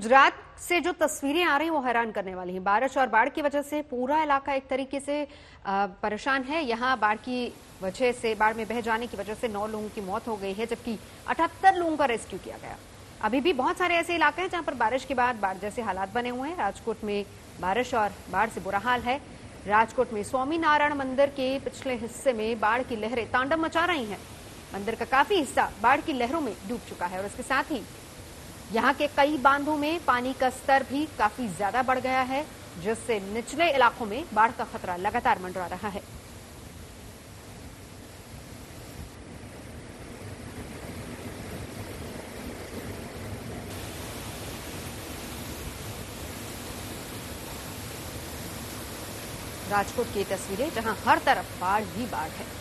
गुजरात से जो तस्वीरें आ रही हैं वो हैरान करने वाली हैं। बारिश और बाढ़ की वजह से पूरा इलाका एक तरीके से परेशान है। यहाँ बाढ़ में बह जाने की वजह से 9 लोगों की मौत हो गई है, जबकि 78 लोगों का रेस्क्यू किया गया। अभी भी बहुत सारे ऐसे इलाके हैं जहाँ पर बारिश के बाद बाढ़ जैसे हालात बने हुए हैं। राजकोट में बारिश और बाढ़ से बुरा हाल है। राजकोट में स्वामीनारायण मंदिर के पिछले हिस्से में बाढ़ की लहरें तांडव मचा रही हैं। मंदिर का काफी हिस्सा बाढ़ की लहरों में डूब चुका है और इसके साथ ही यहाँ के कई बांधों में पानी का स्तर भी काफी ज्यादा बढ़ गया है, जिससे निचले इलाकों में बाढ़ का खतरा लगातार मंडरा रहा है। राजकोट की तस्वीरें जहाँ हर तरफ बाढ़ ही बाढ़ है।